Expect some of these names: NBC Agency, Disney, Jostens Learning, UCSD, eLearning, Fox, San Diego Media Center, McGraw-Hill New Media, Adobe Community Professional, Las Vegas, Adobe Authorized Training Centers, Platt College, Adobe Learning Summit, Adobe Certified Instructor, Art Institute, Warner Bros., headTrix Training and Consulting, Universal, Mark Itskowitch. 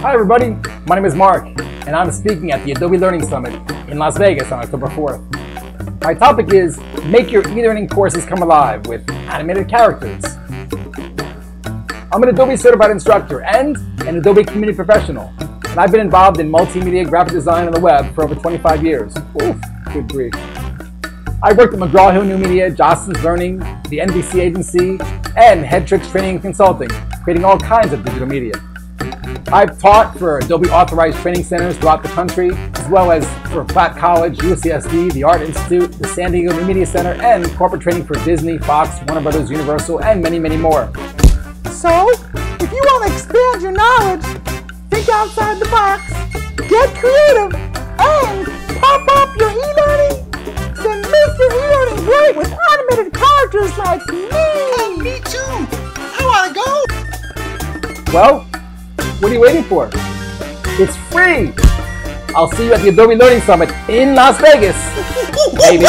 Hi everybody, my name is Mark, and I'm speaking at the Adobe Learning Summit in Las Vegas on October 4th. My topic is Make Your E-Learning Courses Come Alive with Animated Characters. I'm an Adobe Certified Instructor and an Adobe Community Professional, and I've been involved in multimedia, graphic design, and the web for over 25 years. Oof, good grief. I worked at McGraw-Hill New Media, Jostens Learning, the NBC Agency, and headTrix Training and Consulting, creating all kinds of digital media. I've taught for Adobe Authorized Training Centers throughout the country, as well as for Platt College, UCSD, the Art Institute, the San Diego Media Center, and corporate training for Disney, Fox, Warner Bros., Universal, and many, many more. So, if you want to expand your knowledge, think outside the box, get creative, and pop up your e-learning, then make your e-learning great with animated characters like me! And me too! I want to go! Well, what are you waiting for? It's free! I'll see you at the Adobe Learning Summit in Las Vegas, baby!